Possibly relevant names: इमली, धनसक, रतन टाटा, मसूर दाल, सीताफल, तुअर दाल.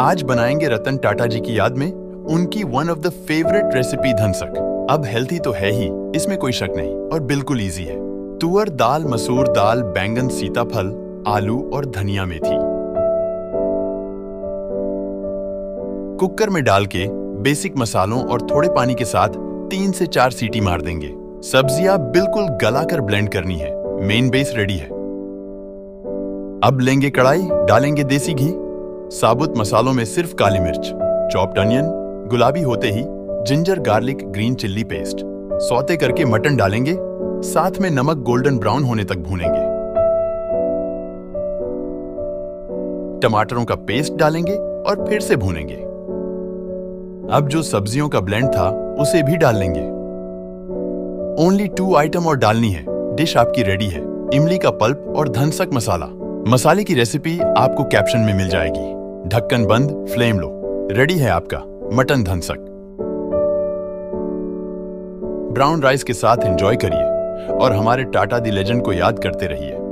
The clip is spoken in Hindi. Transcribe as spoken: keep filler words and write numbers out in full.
आज बनाएंगे रतन टाटा जी की याद में उनकी one of the favourite recipe धनसक। अब हेल्थी तो है ही, इसमें कोई शक नहीं, और बिल्कुल इजी है। तुअर दाल, मसूर दाल, बैंगन, सीताफल, आलू और धनिया मेथी कुकर में डाल के बेसिक मसालों और थोड़े पानी के साथ तीन से चार सीटी मार देंगे। सब्जियां बिल्कुल गलाकर ब्लेंड करनी है। मेन बेस रेडी है। अब लेंगे कढ़ाई, डालेंगे देसी घी। साबुत मसालों में सिर्फ काली मिर्च, चॉप्ड अनियन, गुलाबी होते ही ginger garlic green chilli paste. Saute करके मटन डालेंगे, साथ में नमक गोल्डन ब्राउन होने तक भूनेंगे। टमाटरों का पेस्ट डालेंगे और फिर से भूनेंगे। अब जो सब्जियों का ब्लेंड था उसे भी डाल लेंगे। ओनली टू आइटम और डालनी है। डिश आपकी रेडी है। इमली का पल्प और धनसक मसाला। मसाले की रेसिपी आपको कैप्शन में मिल जाएगी। ढक्कन बंद, फ्लेम लो। रेडी है आपका मटन धनसक। ब्राउन राइस के साथ एंजॉय करिए और हमारे टाटा दी लेजेंड को याद करते रहिए।